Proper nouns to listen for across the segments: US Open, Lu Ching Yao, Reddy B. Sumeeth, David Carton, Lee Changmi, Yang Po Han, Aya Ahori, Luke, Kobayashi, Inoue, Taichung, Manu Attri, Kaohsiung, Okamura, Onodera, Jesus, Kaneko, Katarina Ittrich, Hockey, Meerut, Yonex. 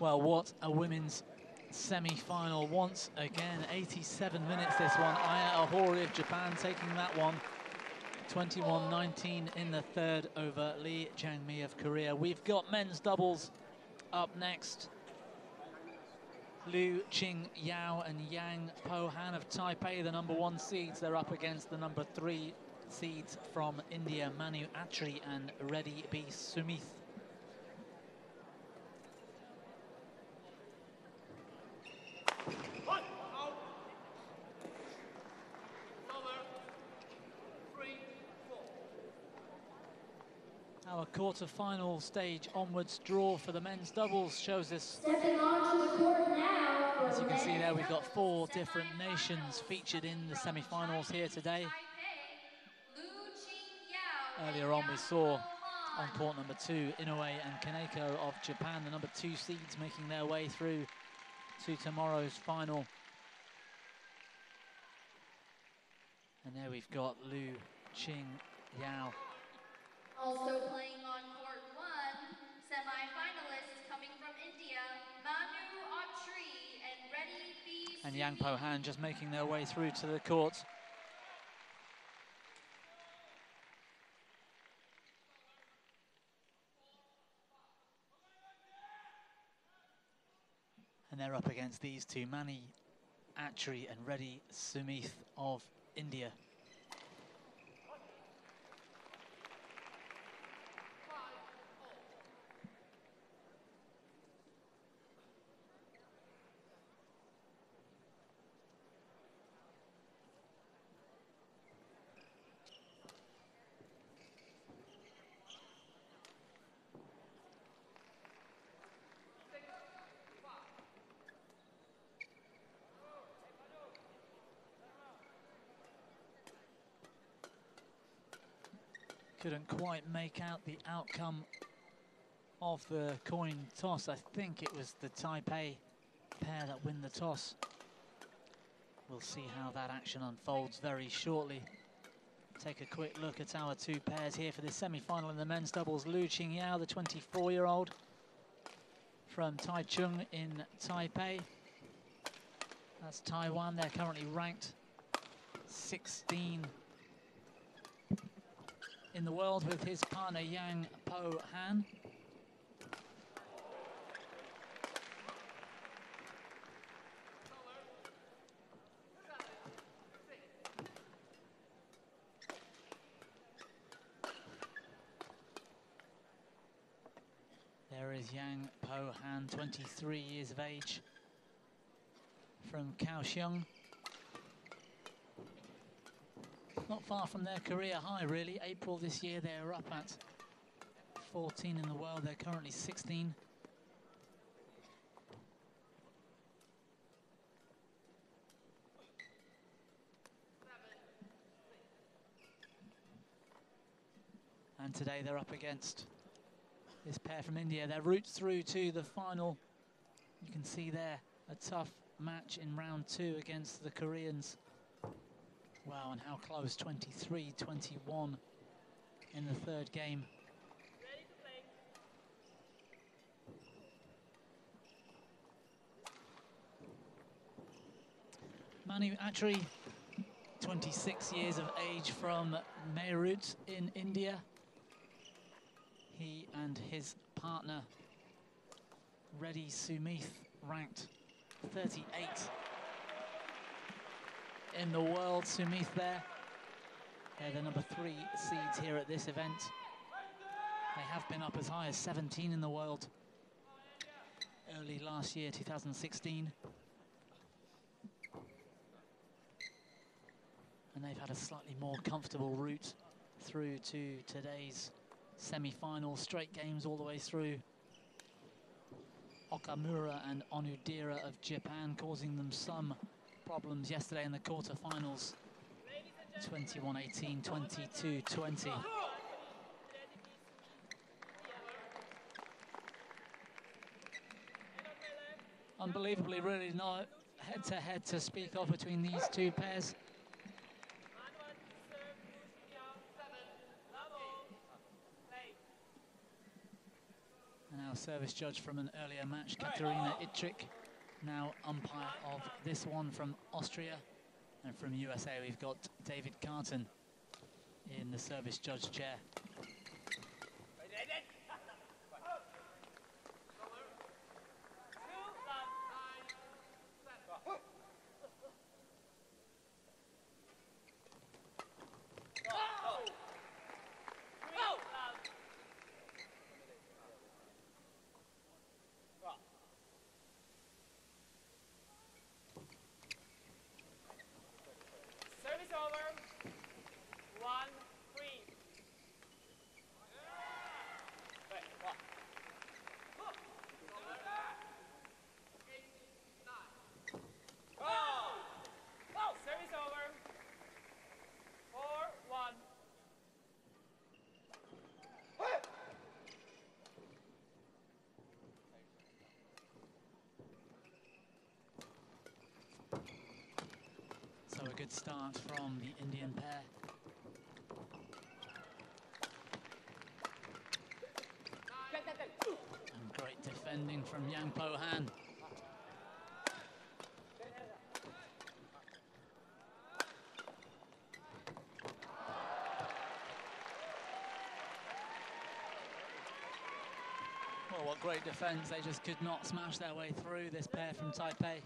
Well, what a women's semi-final once again. 87 minutes this one. Aya Ahori of Japan taking that one. 21-19 in the third over Lee Changmi of Korea. We've got men's doubles up next. Lu Ching Yao and Yang Po Han of Taipei, the #1 seeds. They're up against the #3 seeds from India, Manu Attri and Reddy B. Sumeeth. Our quarter-final stage onwards draw for the men's doubles shows this. Stepping onto the court now. As you can see there, we've got four different nations featured in the semi-finals here today. Earlier on, we saw on court #2, Inoue and Kaneko of Japan, the #2 seeds, making their way through to tomorrow's final. And there we've got Lu Ching Yao. Also playing on court 1, semi-finalists coming from India, Manu Attri and Reddy B. And Yang Po Han just making their way through to the court. And they're up against these two, Manu Attri and Reddy Sumeeth of India. Couldn't quite make out the outcome of the coin toss. I think it was the Taipei pair that win the toss. We'll see how that action unfolds very shortly. Take a quick look at our two pairs here for the semi-final in the men's doubles. Lu Ching Yao, the 24-year-old from Taichung in Taipei. That's Taiwan. They're currently ranked 16 in the world, with his partner Yang Po Han. There is Yang Po Han, 23 years of age, from Kaohsiung. Not far from their career high, really. April this year, they're up at 14 in the world. They're currently 16. And today they're up against this pair from India. Their route through to the final. You can see there a tough match in round 2 against the Koreans. Wow, and how close, 23-21 in the third game. Ready to play. Manu Attri, 26 years of age, from Meerut in India. He and his partner, Reddy Sumeeth, ranked 38. In the world. Sumeeth there. They're the #3 seeds here at this event. They have been up as high as 17 in the world early last year, 2016. And they've had a slightly more comfortable route through to today's semi-final. Straight games all the way through. Okamura and Onodera of Japan causing them some problems yesterday in the quarterfinals, 21-18, 22-20. Unbelievably, really not head-to-head to speak of between these two pairs. And our service judge from an earlier match, Katarina Ittrich, now umpire of this one from Austria. And from USA, we've got David Carton in the service judge chair. So a good start from the Indian pair. And great defending from Yang Po Han. Well, what great defense. They just could not smash their way through this pair from Taipei.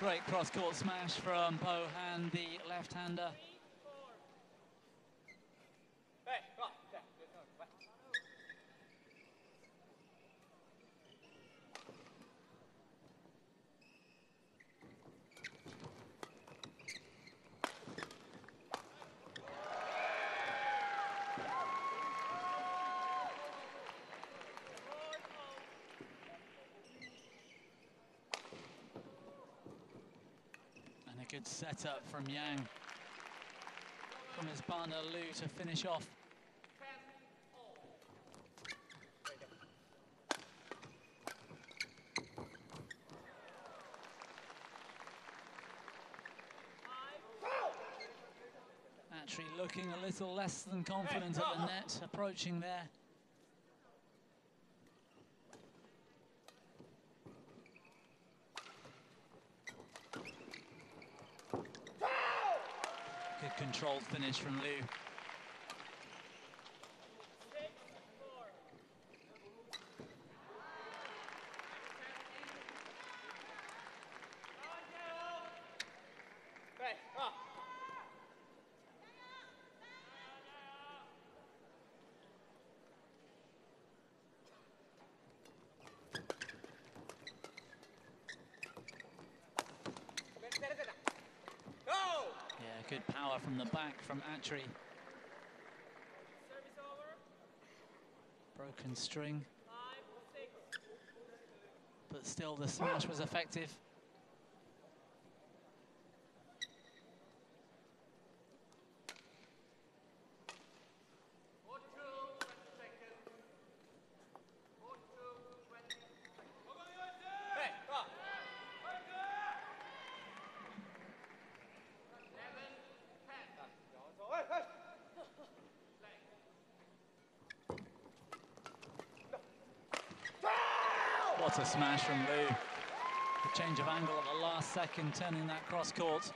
Great cross-court smash from Po Han, the left-hander. Good setup from Yang, from his partner Lu to finish off. Attri looking a little less than confident at the net, approaching there. Controlled finish from Lu. Good power from the back from Attri. Broken string. But still the smash was effective. What a smash from Lu. The change of angle at the last second, turning that cross court.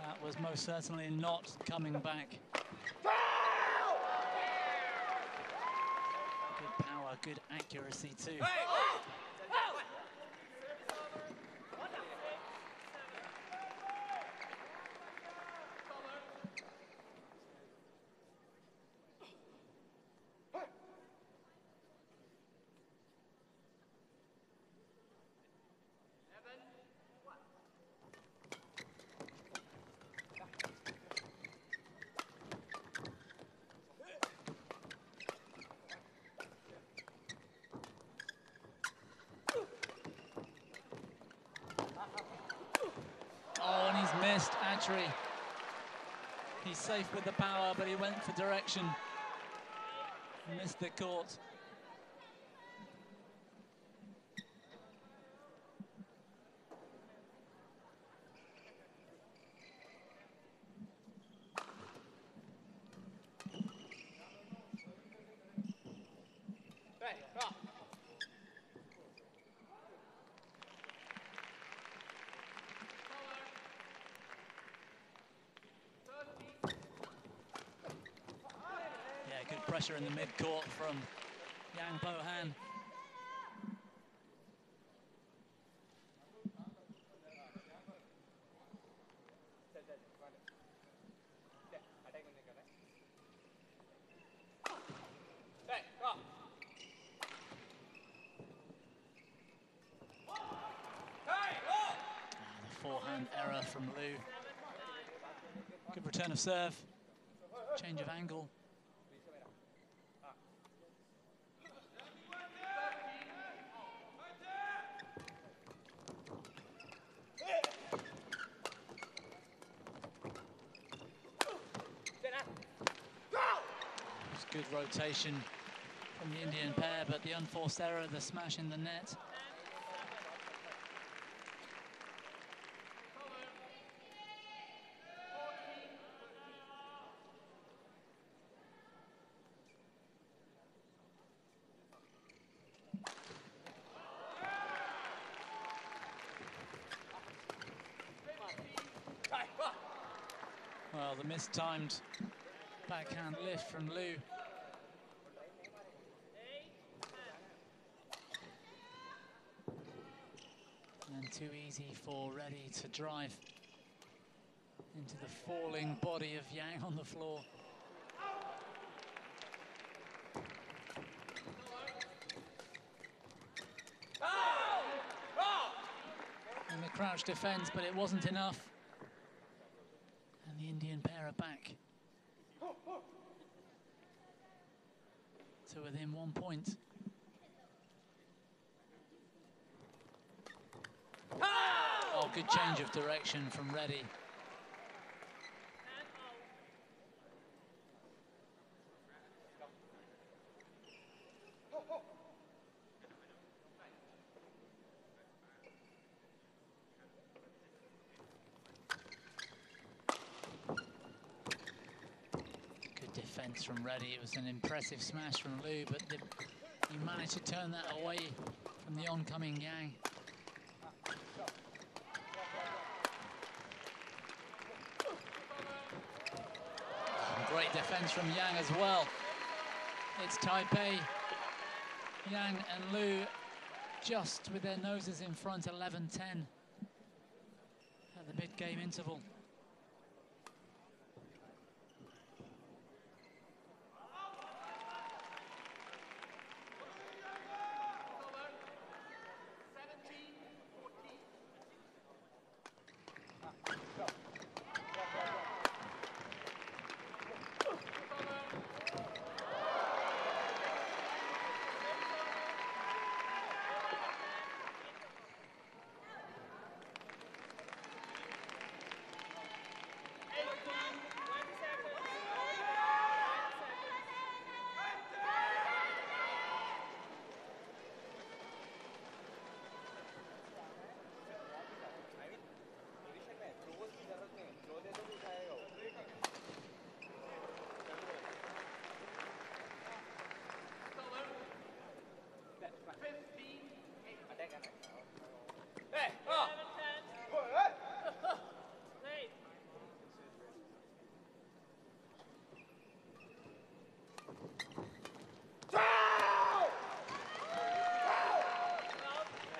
That was most certainly not coming back. Good power, good accuracy too. Attri. He's safe with the power, but he went for direction. Missed the court. Pressure in the midcourt from Yang Po Han. The forehand error from Lu. Good return of serve, change of angle. Good rotation from the Indian pair, but the unforced error, the smash in the net. Well, the mistimed backhand lift from Lu. Too easy for Reddy to drive into the falling body of Yang on the floor. And the crouch defends, but it wasn't enough. And the Indian pair are back to within 1 point. Good change of direction from Reddy. Good defense from Reddy. It was an impressive smash from Lu, but he managed to turn that away from the oncoming Yang. Great defense from Yang as well. It's Taipei. Yang and Lu just with their noses in front, 11-10 at the mid-game interval.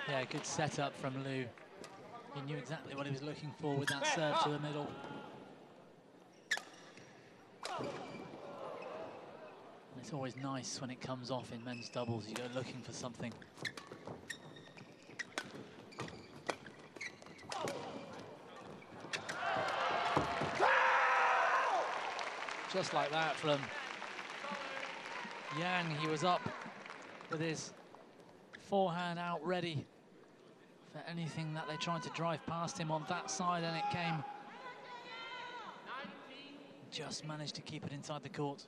Yeah, good setup from Lu. He knew exactly what he was looking for with that serve to the middle. And it's always nice when it comes off in men's doubles, you go looking for something. Just like that from Yang, he was up with his forehand out ready for anything that they tried to drive past him on that side, and it came just managed to keep it inside the court.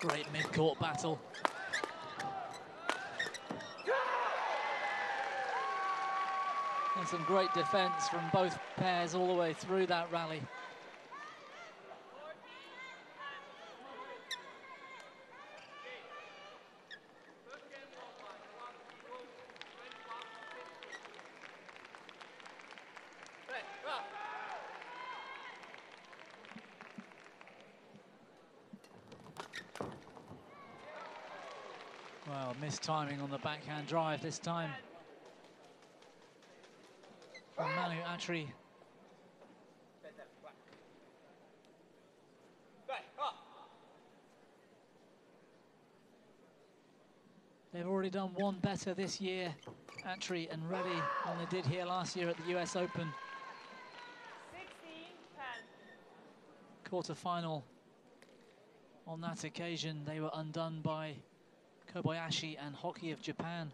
Great mid-court battle. And some great defense from both pairs all the way through that rally. Well, missed timing on the backhand drive this time. From Manu Attri. They've already done one better this year, Attri and Reddy, than they did here last year at the US Open. Quarter-final. On that occasion, they were undone by Kobayashi and Hockey of Japan.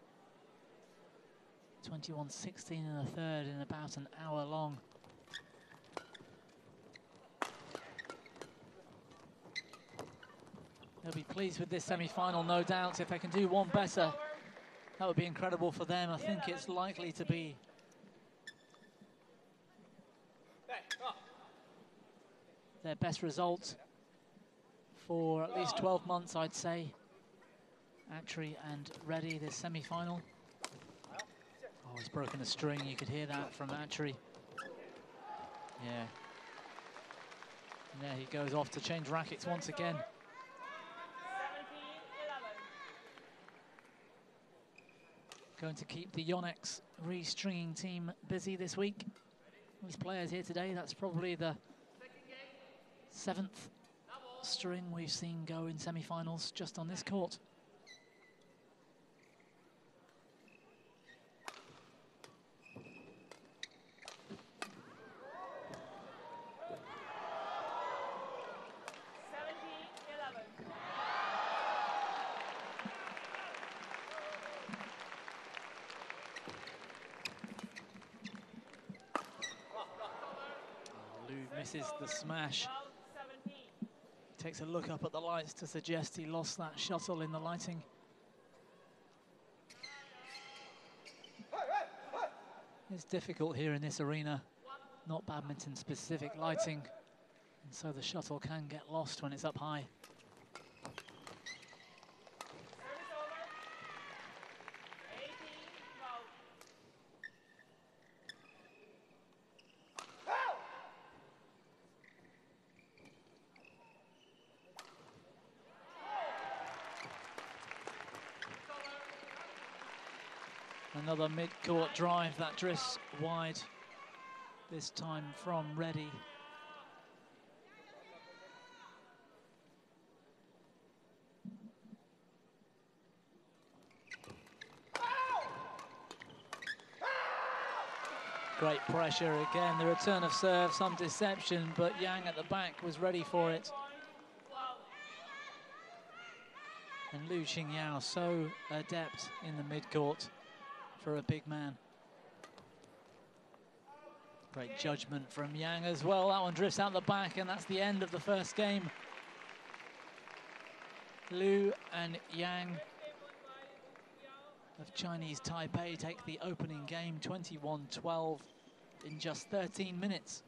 21-16 in the third in about an hour long. They'll be pleased with this semi-final, no doubt. If they can do one better, that would be incredible for them. I think it's likely to be. Their best result for at least 12 months, I'd say. Attri and Reddy, this semi-final. Oh, he's broken a string. You could hear that from Attri. Yeah. And there he goes off to change rackets once again. Going to keep the Yonex restringing team busy this week. These players here today, that's probably the 7th string we've seen go in semi-finals just on this court. Misses the smash. Takes a look up at the lights to suggest he lost that shuttle in the lighting. It's difficult here in this arena. Not badminton-specific lighting. And so the shuttle can get lost when it's up high. Another mid-court drive that drifts wide, this time from Reddy. Great pressure again, the return of serve, some deception, but Yang at the back was ready for it. And Lu Ching Yao so adept in the mid-court. For a big man. Great judgment from Yang as well. That one drifts out the back, and that's the end of the first game. Lu and Yang of Chinese Taipei take the opening game 21-12 in just 13 minutes.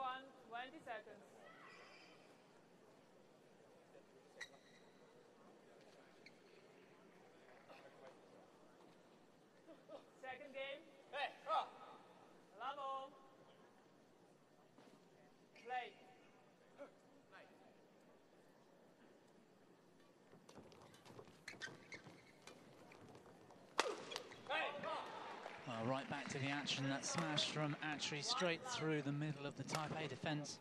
on 20 seconds. Second game. Hey, Lavo. Play. Well, right back to the action. That smash from Attri straight through the middle of the Type A defense.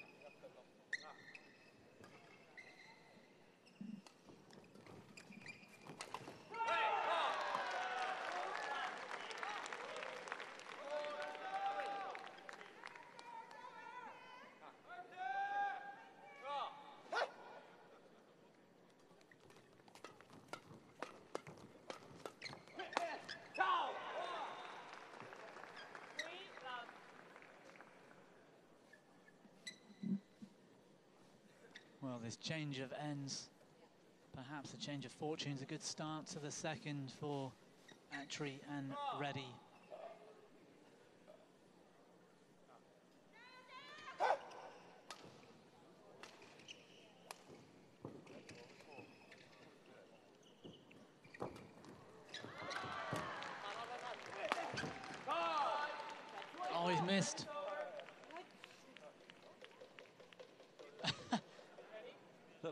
This change of ends, perhaps a change of fortunes, a good start to the second for Attri and Reddy. Oh, he's missed.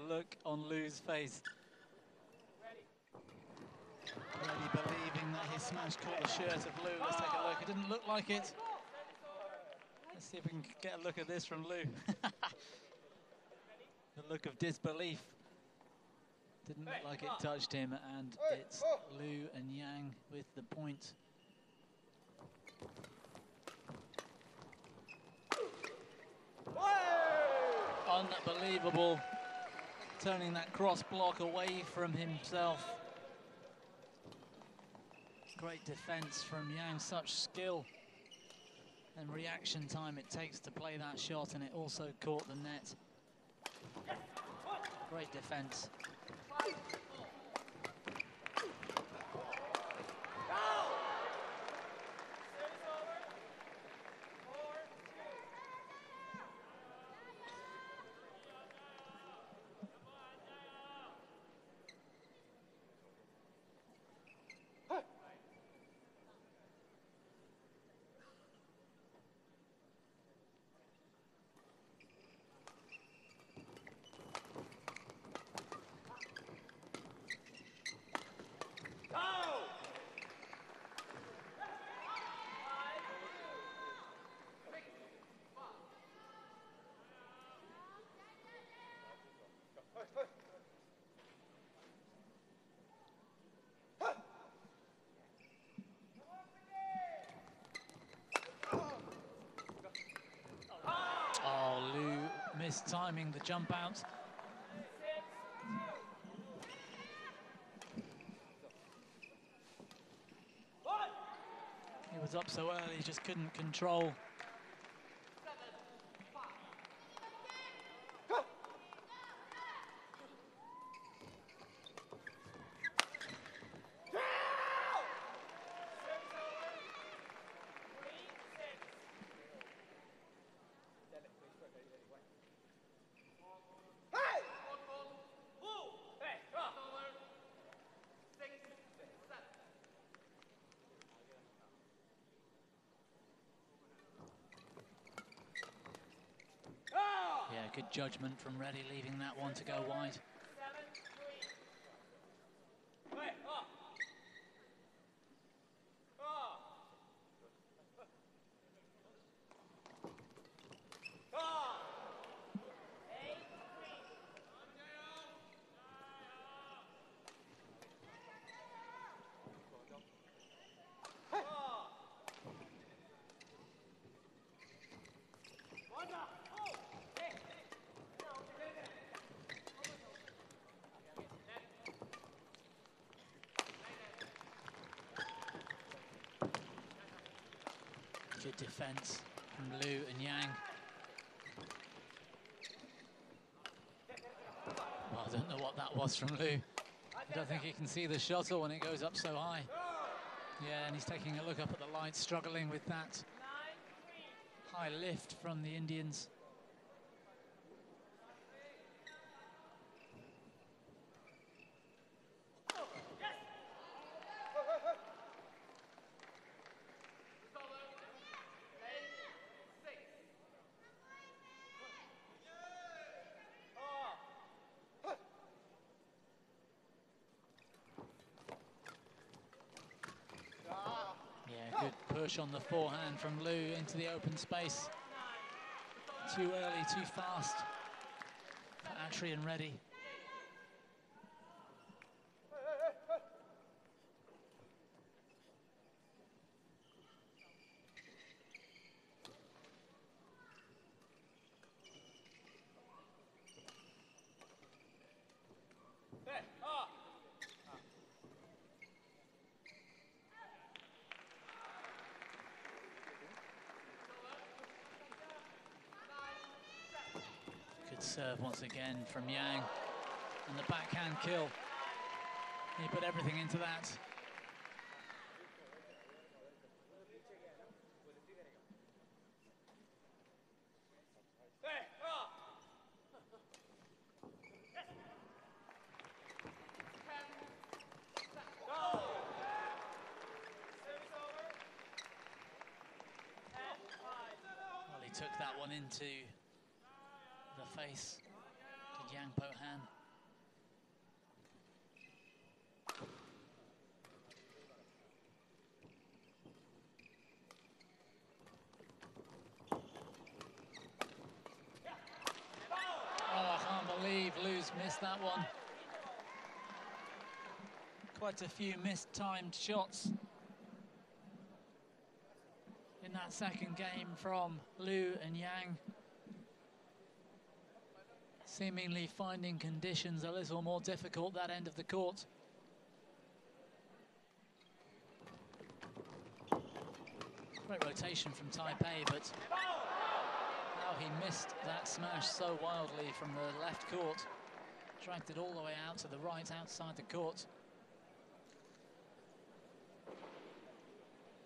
Look on Lou's face. Reddy believing that his smash caught the shirt of Lu. Let's take a look. It didn't look like it. Let's see if we can get a look at this from Lu. The look of disbelief. Didn't look like it touched him, and it's Lu and Yang with the point. Unbelievable. Turning that cross block away from himself. Great defense from Yang, such skill and reaction time it takes to play that shot, and it also caught the net. Great defense. Timing the jump out. He was up so early, he just couldn't control. Good judgment from Reddy, leaving that one to go wide. Good defense from Lu and Yang. Well, I don't know what that was from Lu. I don't think he can see the shuttle when it goes up so high. Yeah, and he's taking a look up at the lights, struggling with that high lift from the Indians. Good push on the forehand from Lu into the open space. Too early, too fast for Attri and Reddy. Serve once again from Yang, and the backhand kill. He put everything into that. Well, he took that one into the face to Yang Po Han. Oh, I can't believe Lu's missed that one. Quite a few mistimed shots in that second game from Lu and Yang. Seemingly finding conditions a little more difficult that end of the court. Great rotation from Taipei, but how he missed that smash so wildly from the left court. Dragged it all the way out to the right, outside the court.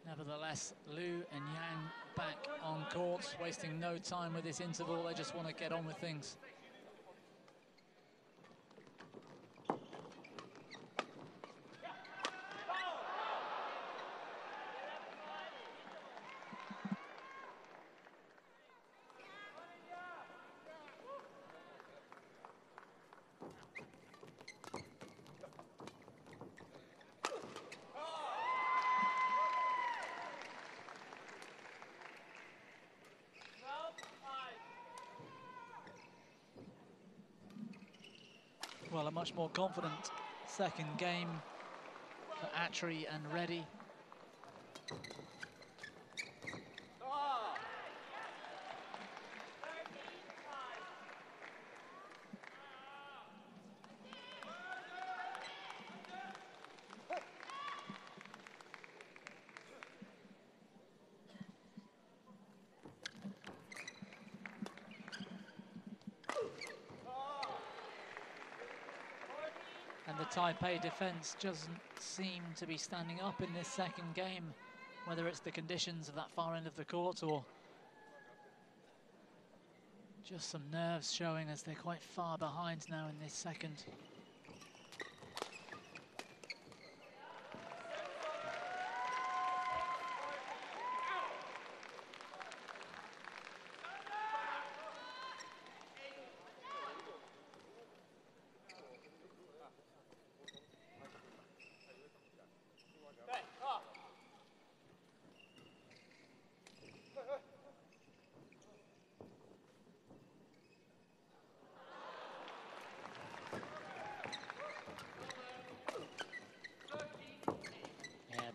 Nevertheless, Lu and Yang back on court, wasting no time with this interval. They just want to get on with things. Well, a much more confident second game for Attri and Reddy. Taipei defense doesn't seem to be standing up in this second game, whether it's the conditions of that far end of the court or just some nerves showing as they're quite far behind now in this second.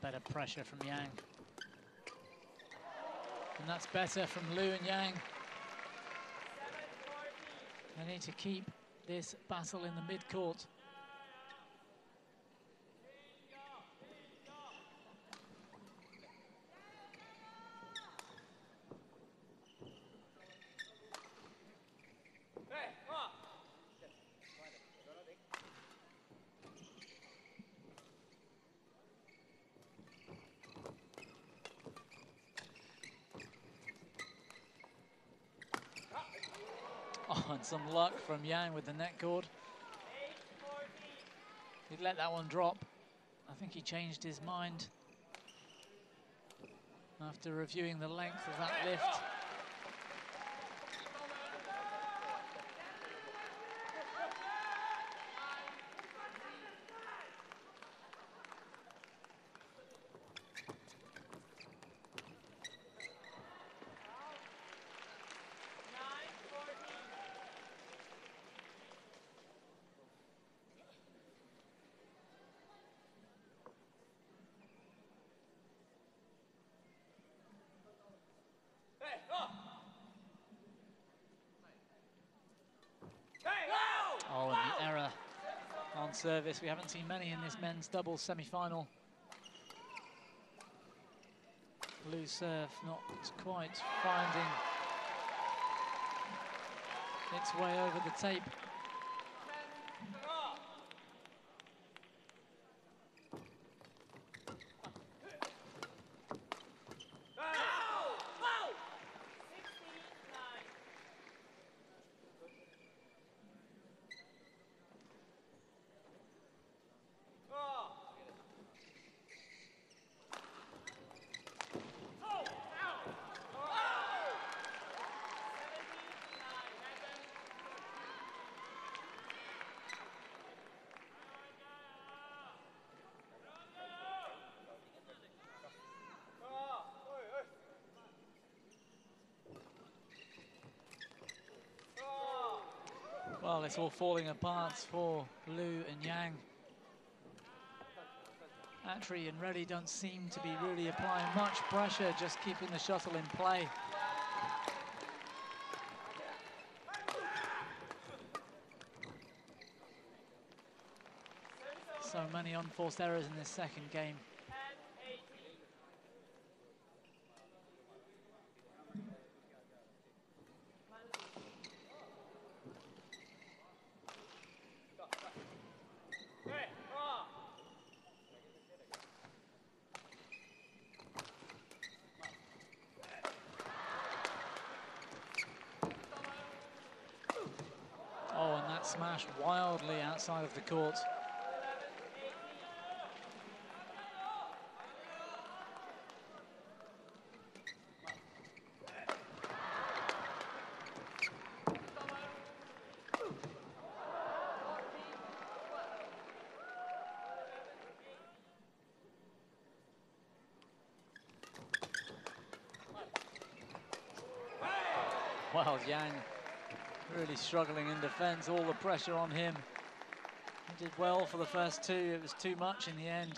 Better pressure from Yang. And that's better from Lu and Yang. They need to keep this battle in the mid-court. And some luck from Yang with the net cord. He'd let that one drop. I think he changed his mind after reviewing the length of that lift. service. We haven't seen many in this men's doubles semi-final. Loose serve not quite finding its way over the tape. Well, it's all falling apart for Lu and Yang. Attri and Reddy don't seem to be really applying much pressure, just keeping the shuttle in play. So many unforced errors in this second game. Smashed wildly outside of the court. Well, Yang really struggling in defense, all the pressure on him. He did well for the first two, it was too much in the end.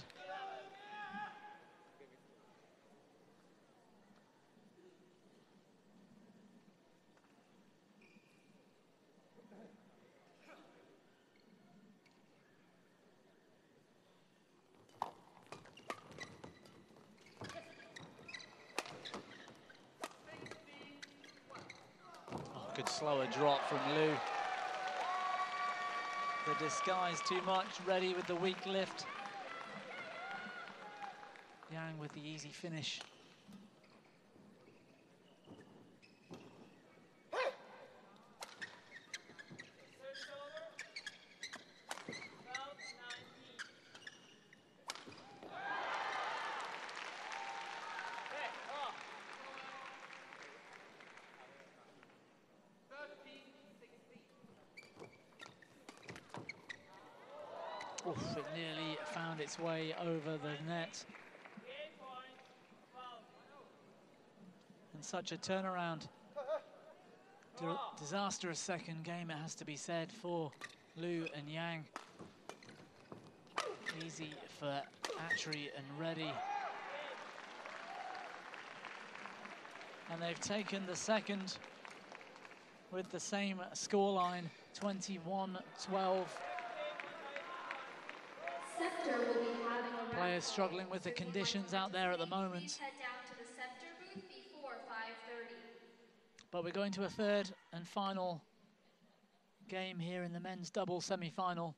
Slower drop from Lu. The disguise too much. Reddy with the weak lift. Yang with the easy finish. It nearly found its way over the net. And such a turnaround. Disastrous second game, it has to be said, for Lu and Yang. Easy for Attri and Reddy. And they've taken the second with the same scoreline, 21-12. Players struggling with the conditions out there at the moment. But we're going to a third and final game here in the men's double semi-final.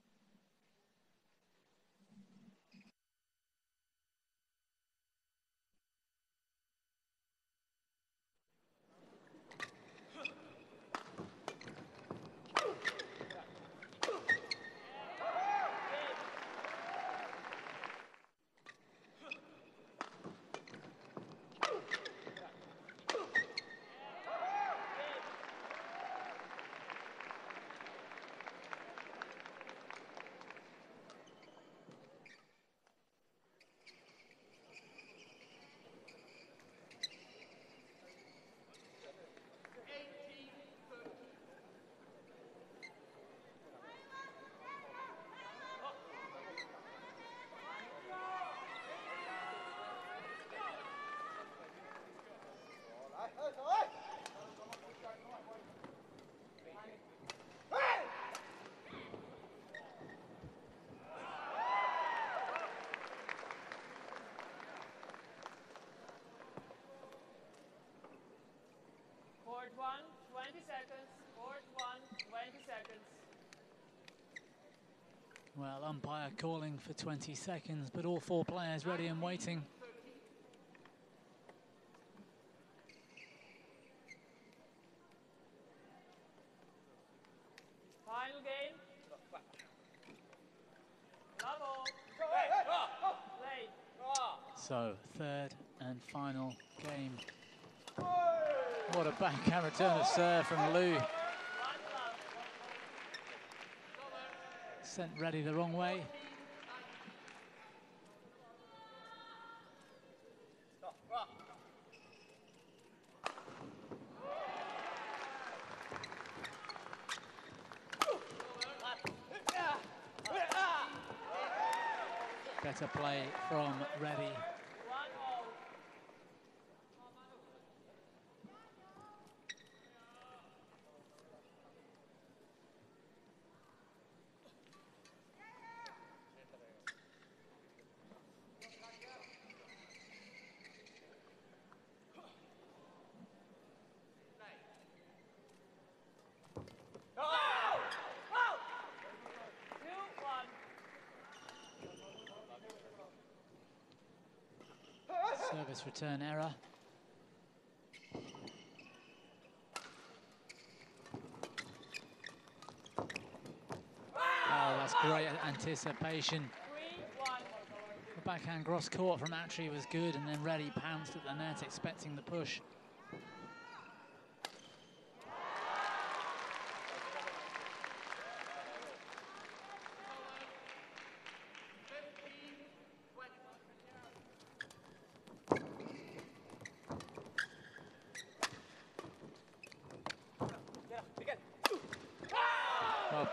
1, 20 seconds. Court 1, 20 seconds. Well, umpire calling for 20 seconds, but all four players ready and waiting. Final game. Bravo. Play. So, third and final game. What a backhand return of serve from Lu. Sent Reddy the wrong way. Better play from Reddy. Service return error. Oh, that's great anticipation. The backhand cross court from Attri was good, and then Reddy pounced at the net, expecting the push.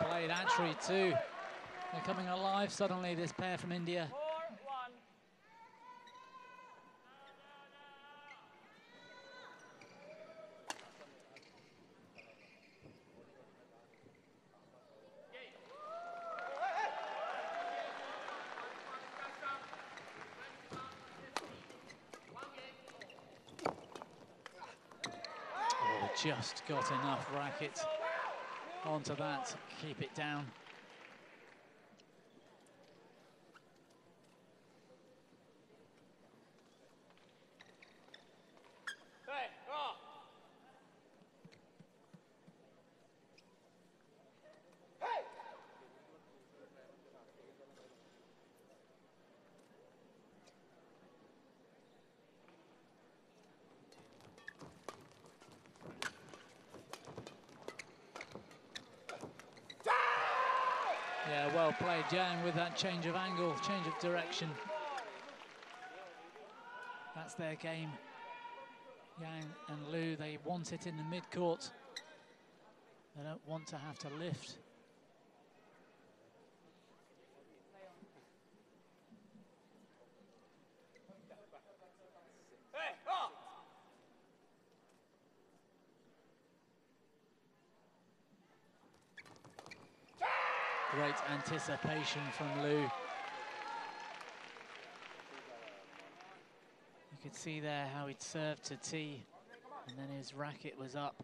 Played Attri too. They're coming alive suddenly, this pair from India. 4-1. Oh, just got enough racket onto that, keep it down. Hey, oh. Hey. Yeah, well played, Yang, with that change of angle, change of direction. That's their game. Yang and Lu, they want it in the mid-court. They don't want to have to lift. Great anticipation from Lu. You could see there how he'd served to tee, and then his racket was up,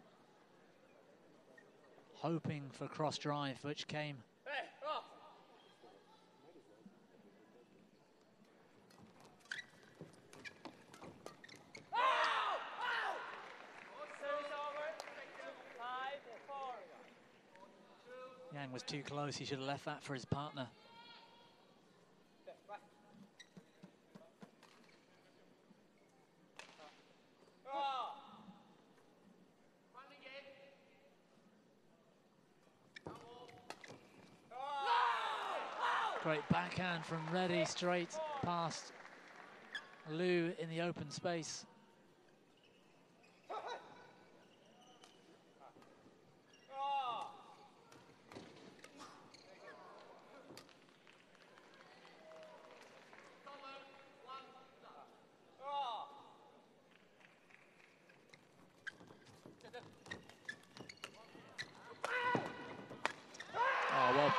hoping for cross drive, which came. Hey, oh. Yang was too close, he should have left that for his partner. Great backhand from Reddy, straight past Lu in the open space.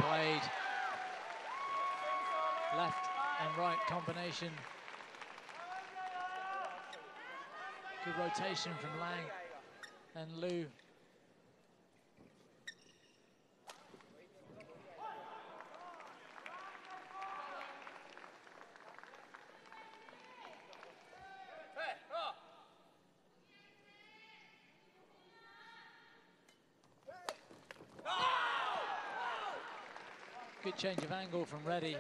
Played. Left and right combination. Good rotation from Lang. and Lu. Good change of angle from Reddy.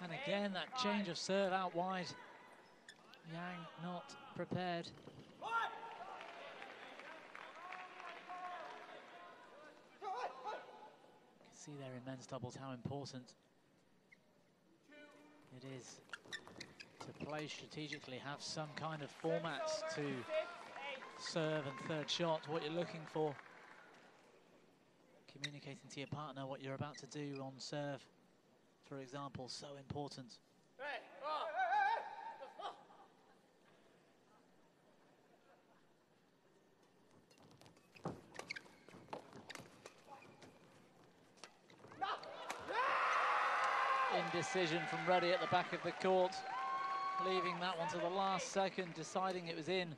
And again, that change of serve out wide. Yang not prepared. See there in men's doubles how important it is to play strategically, have some kind of formats to serve and third shot, what you're looking for, communicating to your partner what you're about to do on serve, for example, so important. Decision from Reddy at the back of the court, leaving that one to the last second, deciding it was in.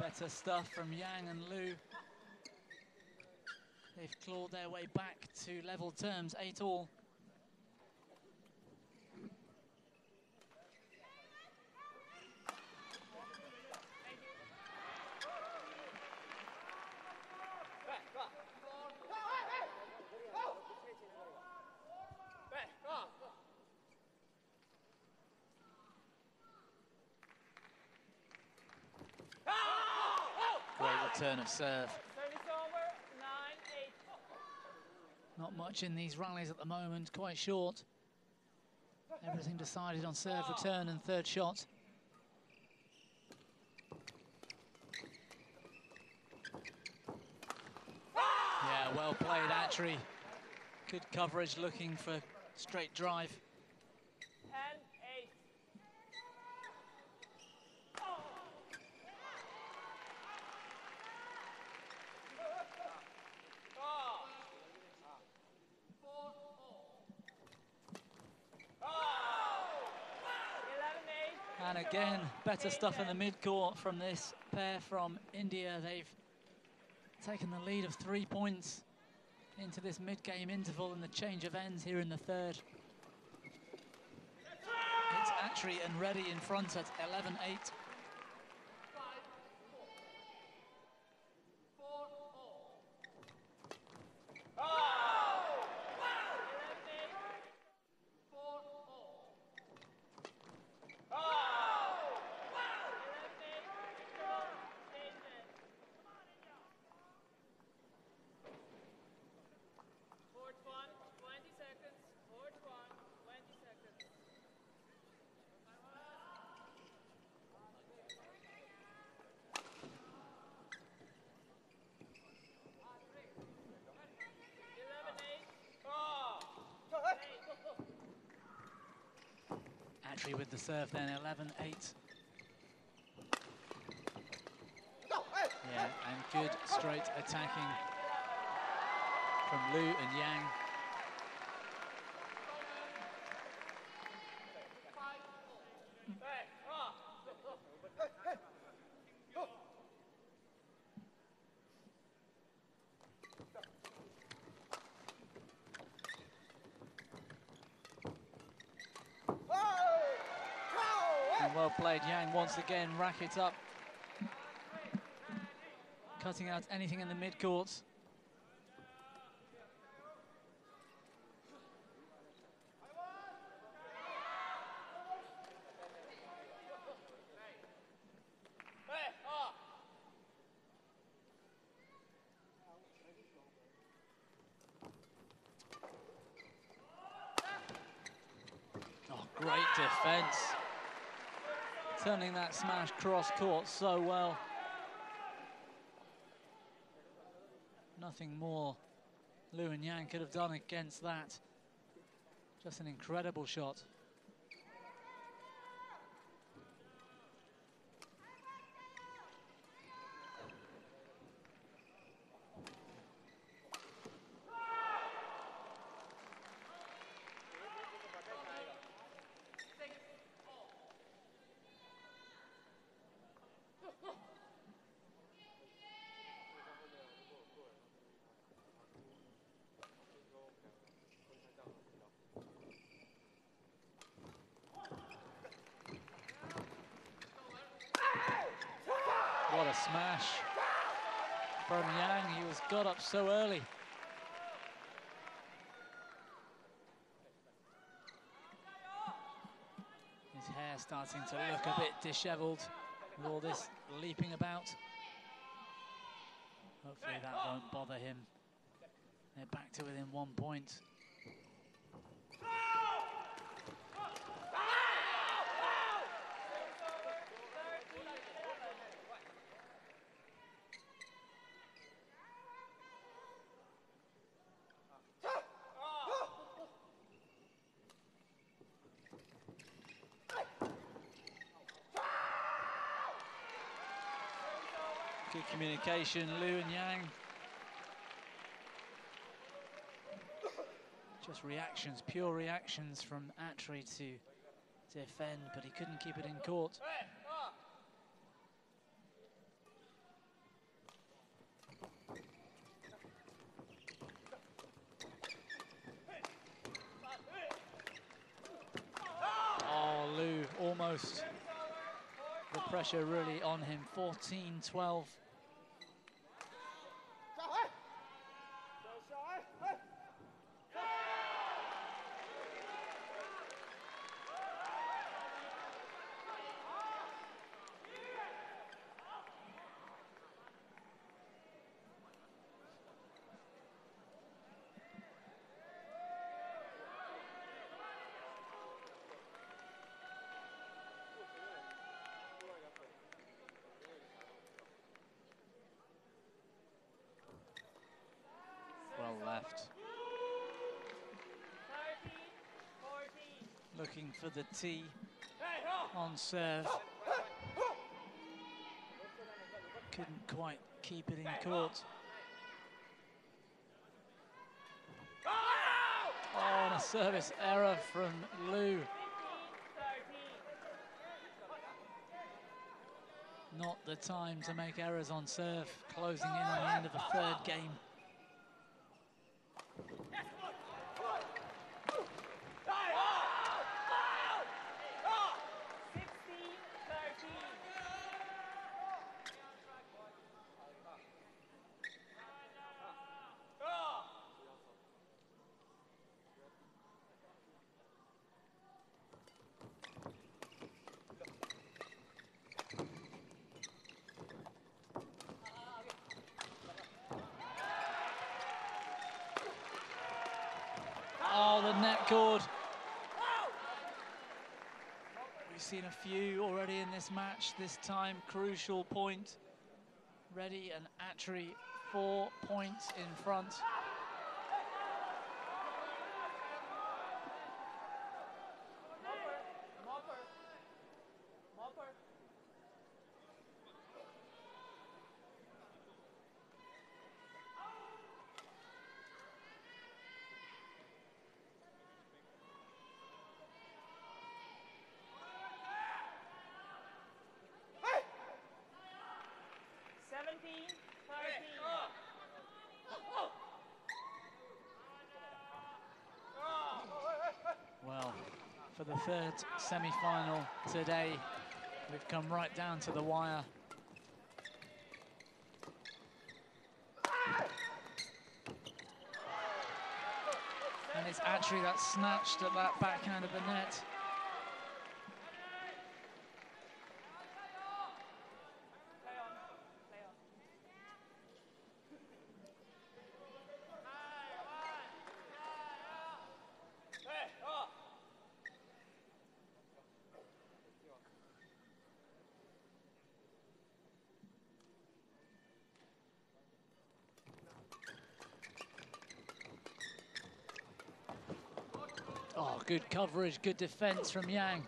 Better stuff from Yang and Lu. They've clawed their way back to level terms, 8 all. Turn of serve. Not much in these rallies at the moment, quite short. Everything decided on serve, return and third shot. Yeah, well played, Attri. Good coverage, looking for straight drive. Again, better stuff in the mid-court from this pair from India. They've taken the lead of 3 points into this mid-game interval, and the change of ends here in the third. It's Attri and Reddy in front at 11-8. With the serve then, 11-8. Yeah, and good straight attacking from Lu and Yang. Yang once again, racket up, cutting out anything in the mid-court. Great defense. Turning that smash cross-court so well. Nothing more Lu and Yang could have done against that. Just an incredible shot. Smash from Yang. He was got up so early. His hair starting to look a bit disheveled with all this leaping about. Hopefully that won't bother him. They're back to within 1 point. Good communication, Lu and Yang. Just reactions, pure reactions from Attri to defend, but he couldn't keep it in court. Oh, Lu almost. The pressure really on him, 14-12. Left. Looking for the T on serve. Couldn't quite keep it in court. Oh, and a service error from Lu. Not the time to make errors on serve. Closing in on the end of the third game. Cord. We've seen a few already in this match, this time crucial point. Reddy and Attri 4 points in front. Well, for the third semi-final today, we've come right down to the wire. And it's Attri that snatched at that backhand of the net. Oh, good coverage, good defense from Yang.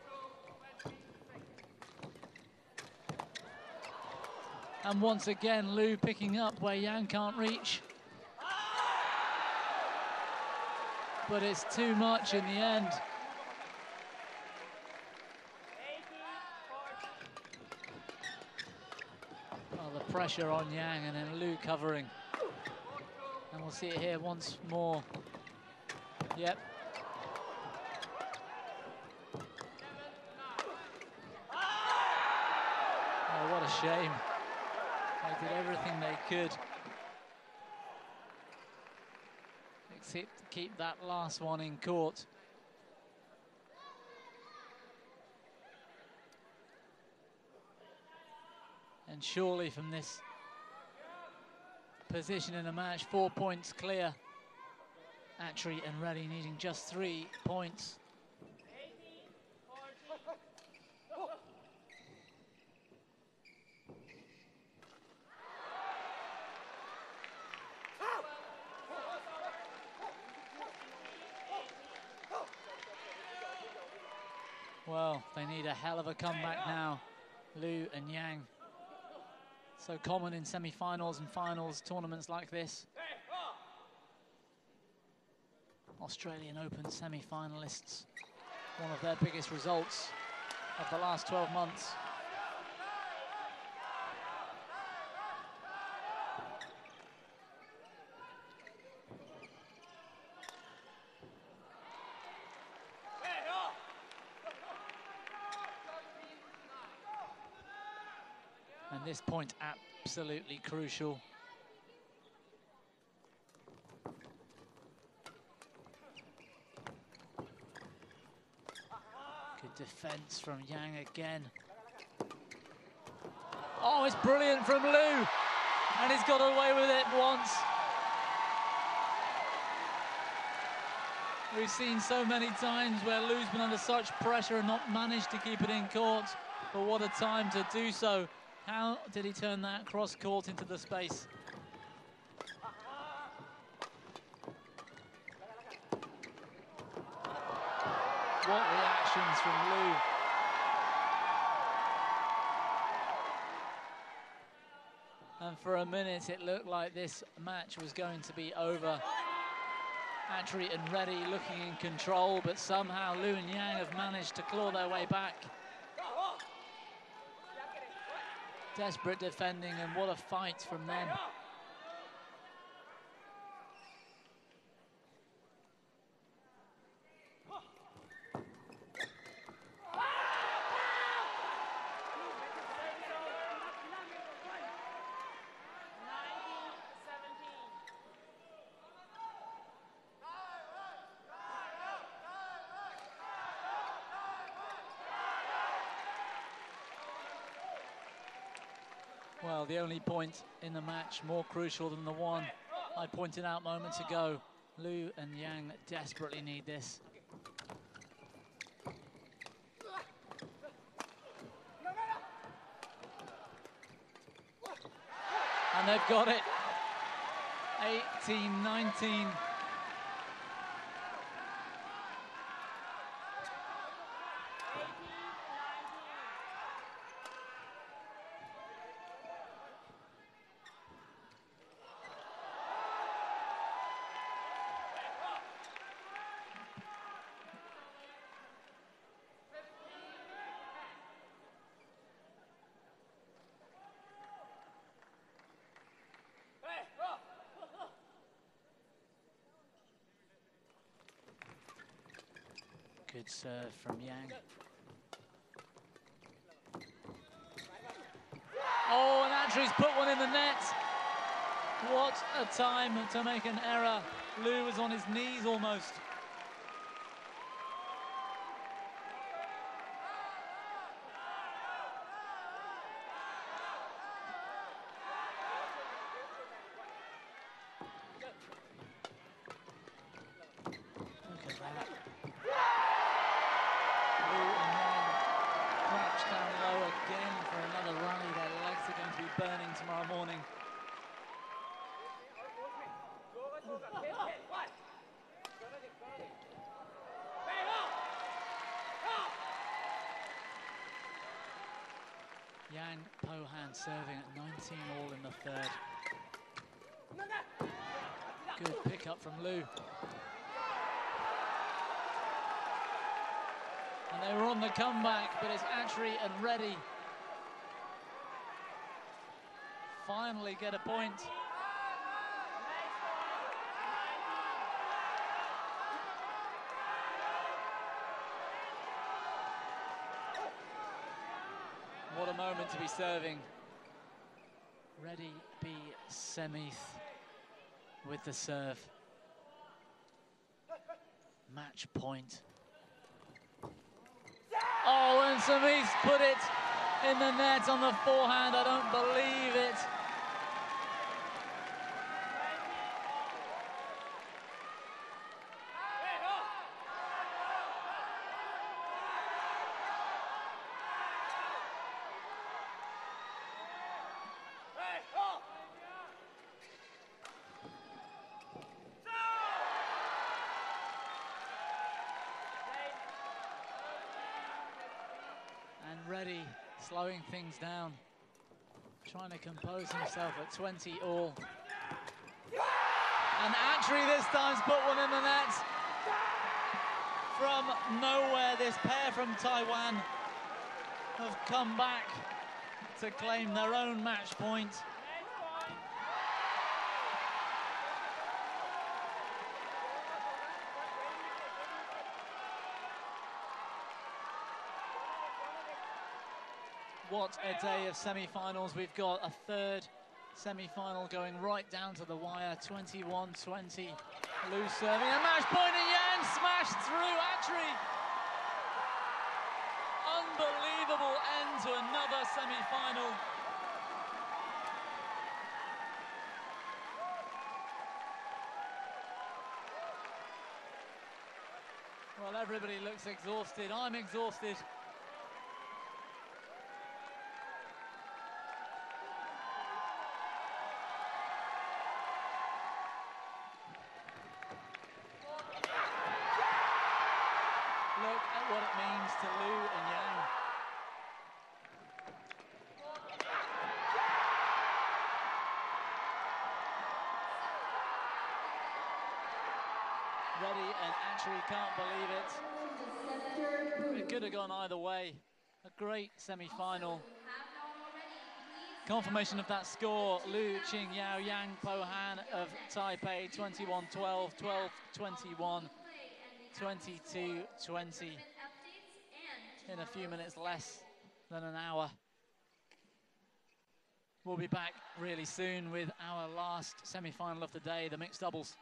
And once again, Lu picking up where Yang can't reach. But it's too much in the end. Well, the pressure on Yang and then Lu covering. And we'll see it here once more. Yep. Oh, what a shame. They did everything they could. Except to keep that last one in court. And surely from this position in the match, 4 points clear. Attri and Reddy needing just 3 points. Well, they need a hell of a comeback now, Lu and Yang. So common in semi-finals and finals tournaments like this. Australian Open semi-finalists, one of their biggest results of the last 12 months. And this point absolutely crucial. Defense from Yang again. Oh, it's brilliant from Lu, and he's got away with it once. We've seen so many times where Lu's been under such pressure and not managed to keep it in court, but what a time to do so. How did he turn that cross court into the space? What reactions from Lu. And for a minute, it looked like this match was going to be over. Attri and Reddy looking in control, but somehow Lu and Yang have managed to claw their way back. Desperate defending, and what a fight from them. Well, the only point in the match more crucial than the one I pointed out moments ago. Lu and Yang desperately need this. And they've got it. 18-19. Good serve from Yang. Oh, and Attri's put one in the net. What a time to make an error. Lu was on his knees almost. Yang Po Han serving at 19 all in the third. Good pick up from Lu. And they were on the comeback, but it's Attri and Reddy finally get a point. What a moment to be serving. Reddy B. Sumeeth with the serve. Match point. Oh, and Sumeeth's put it in the net on the forehand. I don't believe it. Reddy slowing things down, trying to compose himself at 20 all. And Attri this time's put one in the net. From nowhere, this pair from Taiwan have come back to claim their own match point. What a day of semi-finals we've got. A third semi-final going right down to the wire. 21-20, Lu serving a match point, and Yang smashed through Attri. Unbelievable end to another semi-final. Well, everybody looks exhausted. I'm exhausted. Look at what it means to Lu and Yang. Reddy and Attri can't believe it. It could have gone either way. A great semi-final. Confirmation of that score, Lu Ching Yao, Yang Po Han of Taipei, 21-12, 12-21. 22-20 in a few minutes less than an hour. We'll be back really soon with our last semi-final of the day, the mixed doubles.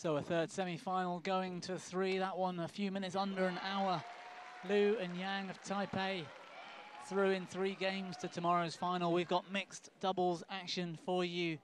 So a third semi-final going to three. That one a few minutes under an hour. Lu and Yang of Taipei through in 3 games to tomorrow's final. We've got mixed doubles action for you.